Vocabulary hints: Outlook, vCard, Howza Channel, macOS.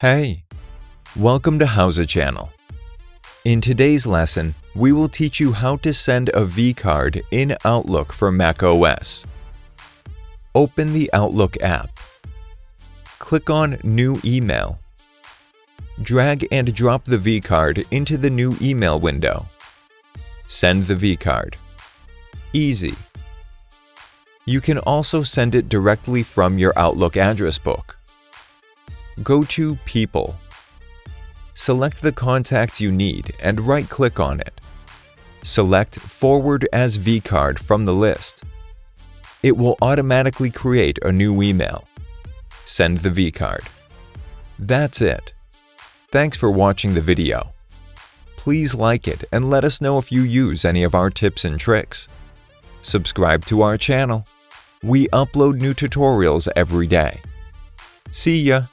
Hey! Welcome to Howza Channel. In today's lesson, we will teach you how to send a vCard in Outlook for macOS. Open the Outlook app. Click on New Email. Drag and drop the vCard into the new email window. Send the vCard. Easy! You can also send it directly from your Outlook address book. Go to People. Select the contact you need and right-click on it. Select Forward as vCard from the list. It will automatically create a new email. Send the vCard. That's it. Thanks for watching the video. Please like it and let us know if you use any of our tips and tricks. Subscribe to our channel. We upload new tutorials every day. See ya!